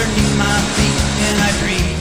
underneath my feet, and I dream.